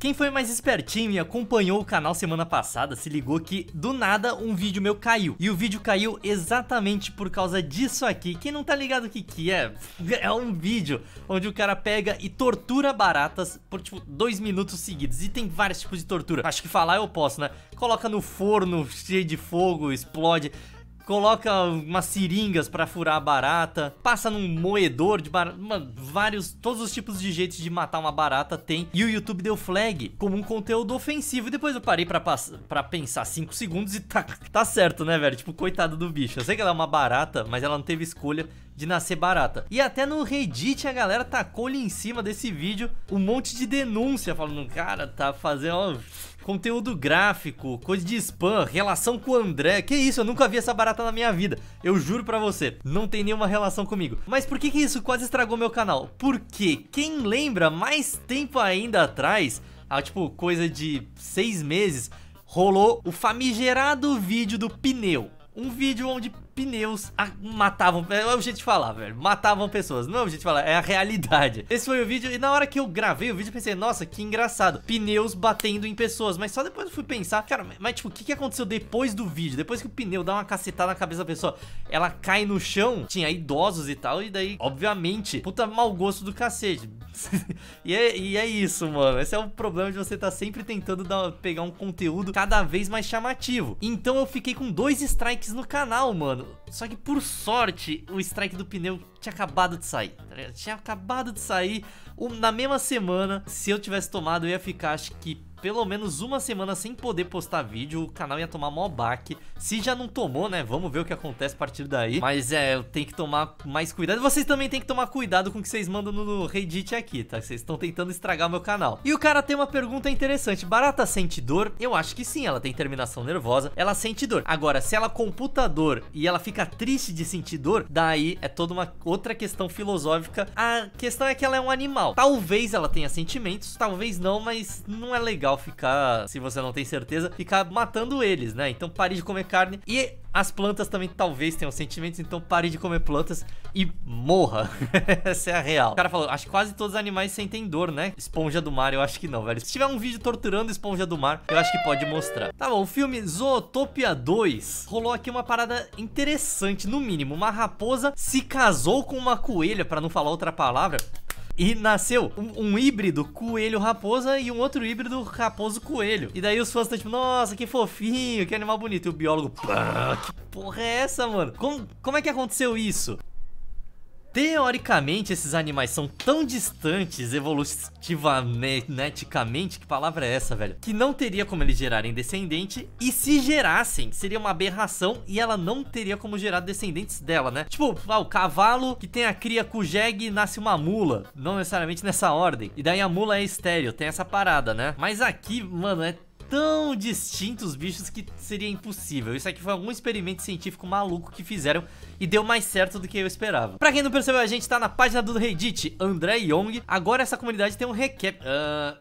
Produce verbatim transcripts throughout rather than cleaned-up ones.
Quem foi mais espertinho e acompanhou o canal semana passada se ligou que do nada um vídeo meu caiu. E o vídeo caiu exatamente por causa disso aqui. Quem não tá ligado o que que é? É um vídeo onde o cara pega e tortura baratas por tipo dois minutos seguidos. E tem vários tipos de tortura. Acho que falar eu posso, né? Coloca no forno cheio de fogo, explode. Coloca umas seringas pra furar a barata, passa num moedor de barata, mano, vários, todos os tipos de jeitos de matar uma barata tem. E o YouTube deu flag como um conteúdo ofensivo. E depois eu parei pra, pra pensar cinco segundos e tá, tá certo, né, velho? Tipo, coitado do bicho. Eu sei que ela é uma barata, mas ela não teve escolha de nascer barata. E até no Reddit a galera tacou-lhe em cima desse vídeo um monte de denúncia, falando, cara, tá fazendo... Ó, conteúdo gráfico, coisa de spam, relação com o André. Que isso, eu nunca vi essa barata na minha vida. Eu juro pra você, não tem nenhuma relação comigo. Mas por que que isso quase estragou meu canal? Porque quem lembra, mais tempo ainda atrás, há tipo coisa de seis meses, rolou o famigerado vídeo do pneu. Um vídeo onde pneus matavam, é o jeito de falar, velho, matavam pessoas, não é o jeito de falar, é a realidade. Esse foi o vídeo e na hora que eu gravei o vídeo eu pensei, nossa, que engraçado, pneus batendo em pessoas, mas só depois eu fui pensar, cara, mas tipo, o que que aconteceu depois do vídeo? Depois que o pneu dá uma cacetada na cabeça da pessoa, ela cai no chão, tinha idosos e tal, e daí, obviamente, puta mau gosto do cacete. e, é, e é isso, mano, esse é o problema de você tá sempre tentando dar, pegar um conteúdo cada vez mais chamativo. Então eu fiquei com dois strikes no canal, mano. Só que por sorte o strike do pneu tinha acabado de sair, tá ligado? Tinha acabado de sair um, na mesma semana. Se eu tivesse tomado eu ia ficar, acho que pelo menos uma semana sem poder postar vídeo. O canal ia tomar mó baque. Se já não tomou, né, vamos ver o que acontece a partir daí. Mas é, eu tenho que tomar mais cuidado. Vocês também tem que tomar cuidado com o que vocês mandam no Reddit aqui, tá? Vocês estão tentando estragar o meu canal. E o cara tem uma pergunta interessante. Barata sente dor? Eu acho que sim, ela tem terminação nervosa, ela sente dor. Agora, se ela computa dor e ela fica triste de sentir dor, daí é toda uma outra questão filosófica. A questão é que ela é um animal. Talvez ela tenha sentimentos, talvez não, mas não é legal ficar, se você não tem certeza, ficar matando eles, né? Então pare de comer carne. E as plantas também talvez tenham sentimentos, então pare de comer plantas e morra. Essa é a real. O cara falou, acho que quase todos os animais sentem dor, né? Esponja do mar, eu acho que não, velho. Se tiver um vídeo torturando esponja do mar, eu acho que pode mostrar. Tá bom, o filme Zootopia dois rolou aqui uma parada interessante, no mínimo. Uma raposa se casou com uma coelha, pra não falar outra palavra, e nasceu um, um híbrido coelho-raposa e um outro híbrido raposo-coelho. E daí os fãs estão tipo, nossa, que fofinho, que animal bonito. E o biólogo, que porra é essa, mano? Como, como é que aconteceu isso? Teoricamente, esses animais são tão distantes evolutivamente, que palavra é essa, velho? Que não teria como eles gerarem descendente, e se gerassem, seria uma aberração e ela não teria como gerar descendentes dela, né? Tipo, ah, o cavalo que tem a cria com o jegue nasce uma mula, não necessariamente nessa ordem. E daí a mula é estéril, tem essa parada, né? Mas aqui, mano, é tão distintos os bichos que seria impossível. Isso aqui foi algum experimento científico maluco que fizeram e deu mais certo do que eu esperava. Pra quem não percebeu, a gente tá na página do Reddit, André Young. Agora essa comunidade tem um recap. Uh...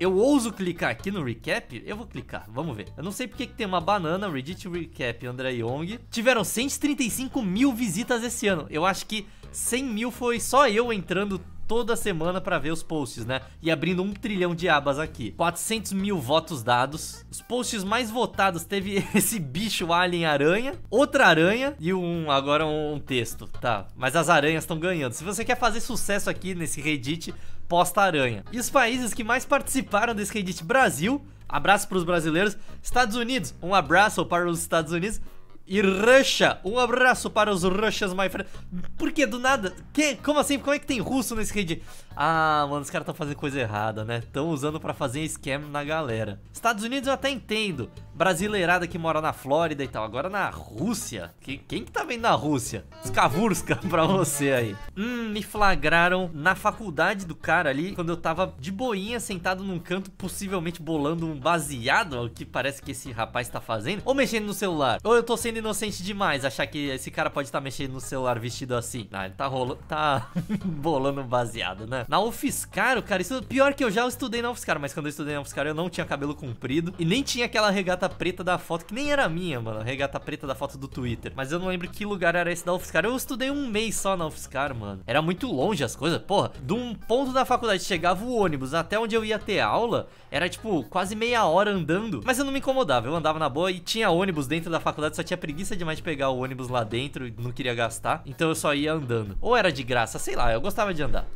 Eu ouso clicar aqui no recap? Eu vou clicar, vamos ver. Eu não sei porque que tem uma banana, Reddit Recap, André Young. Tiveram cento e trinta e cinco mil visitas esse ano. Eu acho que cem mil foi só eu entrando toda semana pra ver os posts, né? E abrindo um trilhão de abas aqui. quatrocentos mil votos dados. Os posts mais votados teve esse bicho alien aranha, outra aranha e um, agora um texto, tá? Mas as aranhas estão ganhando. Se você quer fazer sucesso aqui nesse Reddit, posta aranha. E os países que mais participaram desse Reddit: Brasil, abraço para os brasileiros. Estados Unidos, um abraço para os Estados Unidos. E Russia, um abraço para os Russians, my friend. Por que do nada? Que? Como assim? Como é que tem russo nesse Reddit? Ah, mano, os caras estão fazendo coisa errada, né? Estão usando para fazer scam na galera. Estados Unidos eu até entendo. Brasileirada que mora na Flórida e tal. Agora na Rússia? Que, quem que tá vendo na Rússia? Skavurska pra você aí. Hum, me flagraram na faculdade do cara ali, quando eu tava de boinha, sentado num canto, possivelmente bolando um baseado, o que parece que esse rapaz tá fazendo. Ou mexendo no celular. Ou eu tô sendo inocente demais, achar que esse cara pode estar tá mexendo no celular vestido assim. Ah, ele tá rolando, tá bolando um baseado, né? Na UFSCar, o cara, isso pior que eu já estudei na UFSCar, mas quando eu estudei na UFSCar eu não tinha cabelo comprido e nem tinha aquela regata regata preta da foto, que nem era minha, mano, a regata preta da foto do Twitter. Mas eu não lembro que lugar era esse da UFSCar. Eu estudei um mês só na UFSCar, mano. Era muito longe as coisas, porra. De um ponto da faculdade chegava o ônibus até onde eu ia ter aula, era tipo quase meia hora andando. Mas eu não me incomodava, eu andava na boa e tinha ônibus dentro da faculdade. Só tinha preguiça demais de pegar o ônibus lá dentro, não queria gastar, então eu só ia andando. Ou era de graça, sei lá, eu gostava de andar.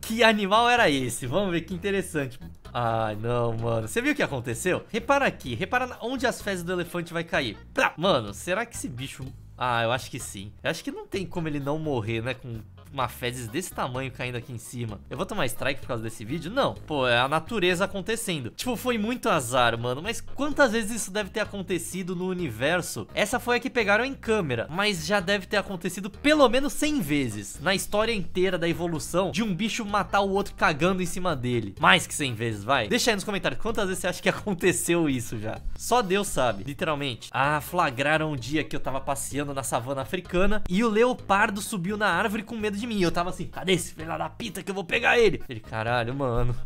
Que animal era esse? Vamos ver que interessante. Ai, não, mano. Você viu o que aconteceu? Repara aqui, repara onde as fezes do elefante vai cair. Plá! Mano, será que esse bicho... Ah, eu acho que sim. Eu acho que não tem como ele não morrer, né, com uma fezes desse tamanho caindo aqui em cima. Eu vou tomar strike por causa desse vídeo? Não. Pô, é a natureza acontecendo. Tipo, foi muito azar, mano. Mas quantas vezes isso deve ter acontecido no universo? Essa foi a que pegaram em câmera, mas já deve ter acontecido pelo menos cem vezes na história inteira da evolução, de um bicho matar o outro cagando em cima dele. Mais que cem vezes, vai. Deixa aí nos comentários quantas vezes você acha que aconteceu isso já. Só Deus sabe, literalmente. Ah, flagraram um dia que eu tava passeando na savana africana e o leopardo subiu na árvore com medo de mim. Eu tava assim, cadê esse filho da pita que eu vou pegar ele? Ele, caralho, mano,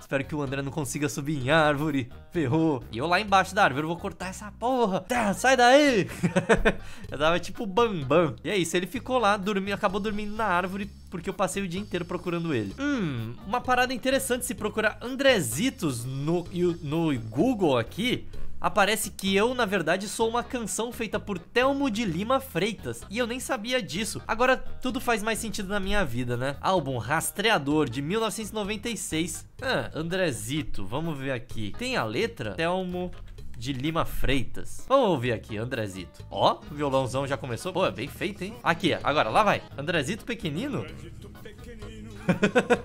espero que o André não consiga subir em árvore. Ferrou. E eu lá embaixo da árvore, eu vou cortar essa porra. Tá, sai daí. Eu tava tipo Bambam. E é isso, ele ficou lá, dormiu, acabou dormindo na árvore porque eu passei o dia inteiro procurando ele. Hum, uma parada interessante, se procurar Andrezitos no, no Google aqui, aparece que eu, na verdade, sou uma canção feita por Telmo de Lima Freitas, e eu nem sabia disso. Agora tudo faz mais sentido na minha vida, né? Álbum Rastreador, de mil novecentos e noventa e seis. Ah, Andrezito, vamos ver aqui. Tem a letra? Telmo de Lima Freitas. Vamos ouvir aqui, Andrezito. Ó, o violãozão já começou. Pô, é bem feito, hein? Aqui, agora, lá vai. Andrezito pequenino. Andrezito pequenino.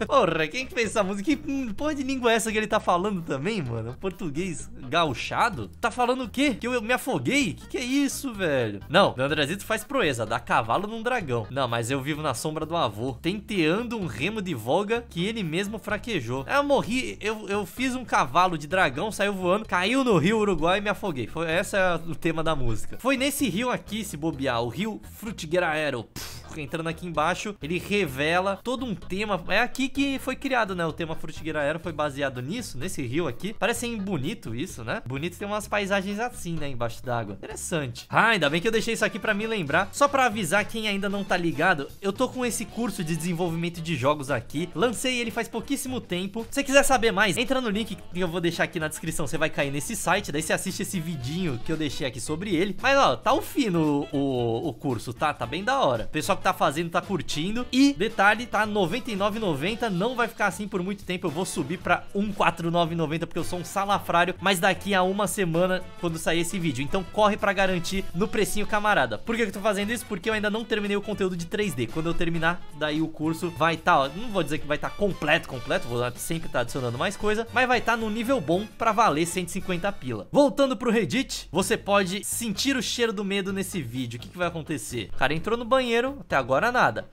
Porra, quem que fez essa música? Que porra de língua é essa que ele tá falando também, mano? Português gauchado? Tá falando o quê? Que eu me afoguei? Que que é isso, velho? Não, o Andrezito faz proeza, dá cavalo num dragão. Não, mas eu vivo na sombra do avô, tenteando um remo de voga que ele mesmo fraquejou. Eu morri, eu, eu fiz um cavalo de dragão, saiu voando, caiu no rio Uruguai e me afoguei. Foi, esse é o tema da música. Foi nesse rio aqui, se bobear, o rio Frutigeraero. Entrando aqui embaixo, ele revela todo um tema. É aqui que foi criado, né? O tema Frutigeraero foi baseado nisso, nesse rio aqui. Parece bonito isso, né? Bonito tem umas paisagens assim, né? Embaixo d'água. Interessante. Ah, ainda bem que eu deixei isso aqui pra me lembrar. Só pra avisar quem ainda não tá ligado, eu tô com esse curso de desenvolvimento de jogos aqui. Lancei ele faz pouquíssimo tempo. Se você quiser saber mais, entra no link que eu vou deixar aqui na descrição. Você vai cair nesse site, daí você assiste esse vidinho que eu deixei aqui sobre ele. Mas, ó, tá o fino o, o curso, tá? Tá bem da hora. Pessoal que tá fazendo, tá curtindo. E, detalhe, tá noventa e nove reais e noventa centavos. Não vai ficar assim por muito tempo. Eu vou subir pra cento e quarenta e nove reais e noventa centavos porque eu sou um salafrário. Mas daqui a uma semana, quando sair esse vídeo. Então corre pra garantir no precinho camarada. Por que eu tô fazendo isso? Porque eu ainda não terminei o conteúdo de três D. Quando eu terminar, daí o curso vai estar, ó, não vou dizer que vai estar completo, completo. Vou sempre estar adicionando mais coisa. Mas vai estar num nível bom pra valer cento e cinquenta pila. Voltando pro Reddit, você pode sentir o cheiro do medo nesse vídeo. O que que vai acontecer? O cara entrou no banheiro... Até agora nada.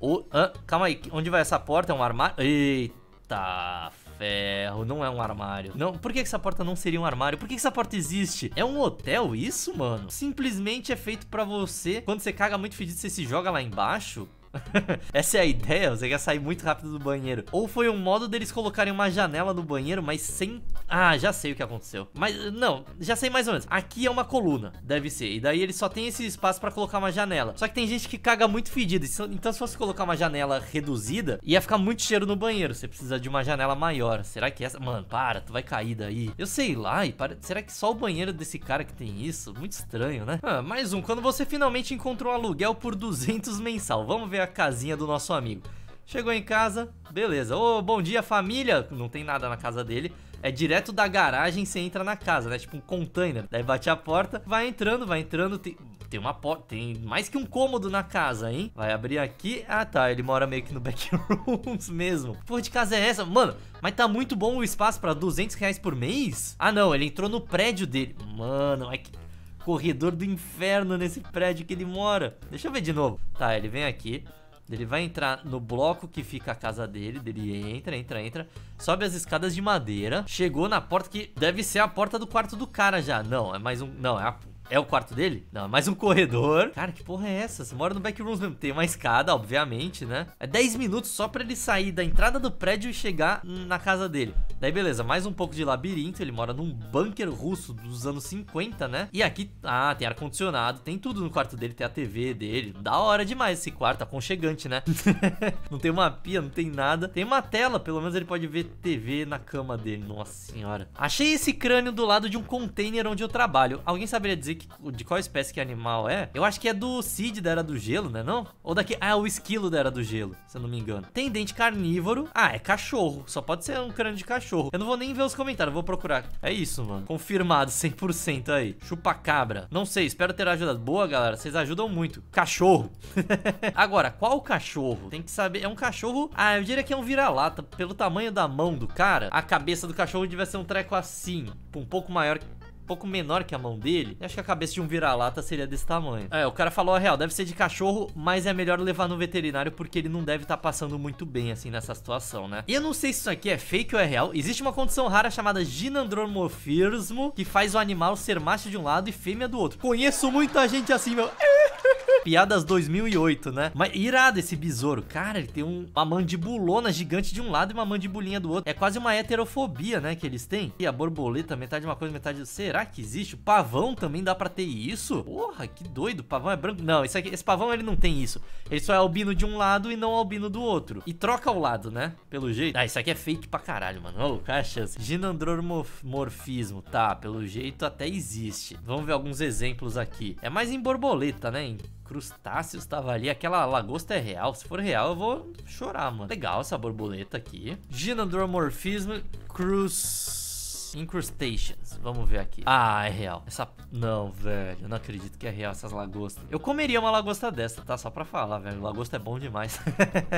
Oh, ah, calma aí, onde vai essa porta? É um armário? Eita ferro, não é um armário. Não, por que essa porta não seria um armário? Por que essa porta existe? É um hotel isso, mano? Simplesmente é feito pra você. Quando você caga muito fedido, você se joga lá embaixo. Essa é a ideia, você quer sair muito rápido do banheiro. Ou foi um modo deles colocarem uma janela no banheiro, mas sem... Ah, já sei o que aconteceu. Mas, não, já sei mais ou menos. Aqui é uma coluna, deve ser. E daí ele só tem esse espaço pra colocar uma janela. Só que tem gente que caga muito fedido. Então se fosse colocar uma janela reduzida, ia ficar muito cheiro no banheiro. Você precisa de uma janela maior. Será que essa... Mano, para, tu vai cair daí. Eu sei lá, e para... será que só o banheiro desse cara que tem isso? Muito estranho, né? Ah, mais um. Quando você finalmente encontrou um aluguel por duzentos mensal. Vamos ver a casinha do nosso amigo. Chegou em casa, beleza. Ô, oh, bom dia, família. Não tem nada na casa dele. É direto da garagem, você entra na casa, né? Tipo um container. Daí bate a porta, vai entrando, vai entrando. Tem, tem uma porta, tem mais que um cômodo na casa, hein? Vai abrir aqui. Ah, tá. Ele mora meio que no backrooms mesmo. Porra de casa é essa? Mano, mas tá muito bom o espaço pra duzentos reais por mês? Ah, não. Ele entrou no prédio dele. Mano, é que... corredor do inferno nesse prédio que ele mora. Deixa eu ver de novo. Tá, ele vem aqui. Ele vai entrar no bloco que fica a casa dele. Ele entra, entra, entra. Sobe as escadas de madeira. Chegou na porta que deve ser a porta do quarto do cara já. Não, é mais um... Não, é a... É o quarto dele? Não, é mais um corredor. Cara, que porra é essa? Você mora no backrooms mesmo. Tem uma escada, obviamente, né? É dez minutos só pra ele sair da entrada do prédio e chegar na casa dele. Daí beleza, mais um pouco de labirinto. Ele mora num bunker russo dos anos cinquenta, né? E aqui, ah, tem ar-condicionado, tem tudo no quarto dele, tem a T V dele. Da hora demais esse quarto, aconchegante, né? Não tem uma pia, não tem nada. Tem uma tela, pelo menos ele pode ver T V na cama dele, nossa senhora. Achei esse crânio do lado de um container onde eu trabalho. Alguém saberia dizer que, de qual espécie que animal é? Eu acho que é do Cid da Era do Gelo, né não? Ou daqui, ah, é o esquilo da Era do Gelo, se eu não me engano. Tem dente carnívoro. Ah, é cachorro, só pode ser um crânio de cachorro. Eu não vou nem ver os comentários, vou procurar. É isso, mano, confirmado cem por cento aí. Chupacabra, não sei, espero ter ajudado. Boa, galera, vocês ajudam muito. Cachorro. Agora, qual cachorro? Tem que saber, é um cachorro. Ah, eu diria que é um vira-lata, pelo tamanho da mão do cara. A cabeça do cachorro devia ser um treco assim, um pouco maior, um pouco menor que a mão dele. Eu acho que a cabeça de um vira-lata seria desse tamanho. É, o cara falou a real, deve ser de cachorro, mas é melhor levar no veterinário porque ele não deve estar passando muito bem, assim, nessa situação, né? E eu não sei se isso aqui é fake ou é real. Existe uma condição rara chamada ginandromorfismo, que faz o animal ser macho de um lado e fêmea do outro. Conheço muita gente assim, meu... Piadas dois mil e oito, né? Mas irado esse besouro. Cara, ele tem um, uma mandibulona gigante de um lado e uma mandibulinha do outro. É quase uma heterofobia, né, que eles têm. E a borboleta, metade de uma coisa, metade do... Será que existe? O pavão também dá pra ter isso? Porra, que doido. O pavão é branco. Não, esse, aqui, esse pavão ele não tem isso. Ele só é albino de um lado e não albino do outro. E troca o lado, né? Pelo jeito. Ah, isso aqui é fake pra caralho, mano. Ô, qual é a chance? Ginandromorfismo. Tá, pelo jeito até existe. Vamos ver alguns exemplos aqui. É mais em borboleta, né, hein? Crustáceos tava ali, aquela lagosta é real. Se for real, eu vou chorar, mano. Legal essa borboleta aqui. Ginandromorfismo, crus... Incrustations, vamos ver aqui. Ah, é real. Essa... Não, velho, eu não acredito que é real essas lagostas. Eu comeria uma lagosta dessa, tá? Só pra falar, velho. Lagosta é bom demais.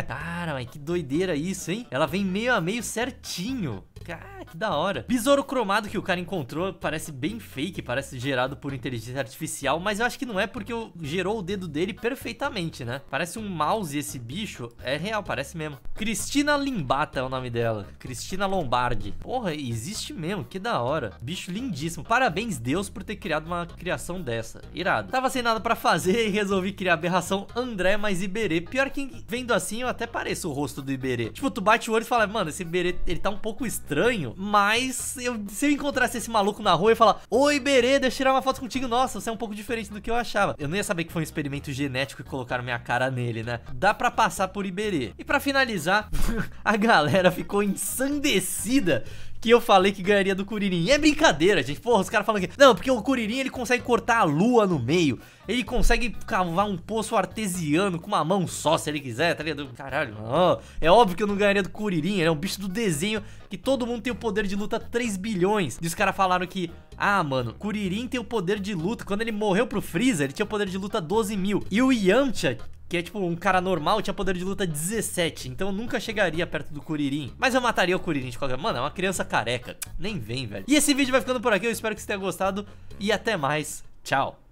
Cara, mas que doideira isso, hein? Ela vem meio a meio certinho. Cara, que da hora. Besouro cromado que o cara encontrou parece bem fake, parece gerado por inteligência artificial, mas eu acho que não é porque gerou o dedo dele perfeitamente, né? Parece um mouse esse bicho. É real, parece mesmo. Cristina Limbata é o nome dela. Cristina Lombardi. Porra, existe mesmo. Que da hora. Bicho lindíssimo. Parabéns, Deus, por ter criado uma criação dessa. Irado. Tava sem nada pra fazer e resolvi criar a aberração André mais Iberê. Pior que vendo assim, eu até pareço o rosto do Iberê. Tipo, tu bate o olho e fala, mano, esse Iberê, ele tá um pouco estranho, mas eu, se eu encontrasse esse maluco na rua e falar, ô Iberê, deixa eu tirar uma foto contigo. Nossa, você é um pouco diferente do que eu achava. Eu não ia saber que foi um experimento genético e colocaram minha cara nele, né? Dá pra passar por Iberê. E pra finalizar, a galera ficou ensandecida que eu falei que ganharia do Kuririn. E é brincadeira, gente. Porra, os caras falam que... Não, porque o Kuririn, ele consegue cortar a lua no meio. Ele consegue cavar um poço artesiano com uma mão só, se ele quiser, tá ligado? Caralho, mano. É óbvio que eu não ganharia do Kuririn. Ele é um bicho do desenho que todo mundo tem o poder de luta três bilhões. E os caras falaram que... Ah, mano, Kuririn tem o poder de luta. Quando ele morreu pro Freeza, ele tinha o poder de luta doze mil. E o Yamcha... que é tipo um cara normal, tinha poder de luta dezessete. Então eu nunca chegaria perto do Kuririn. Mas eu mataria o Kuririn de qualquer... Mano, é uma criança careca. Nem vem, velho. E esse vídeo vai ficando por aqui. Eu espero que você tenha gostado. E até mais. Tchau.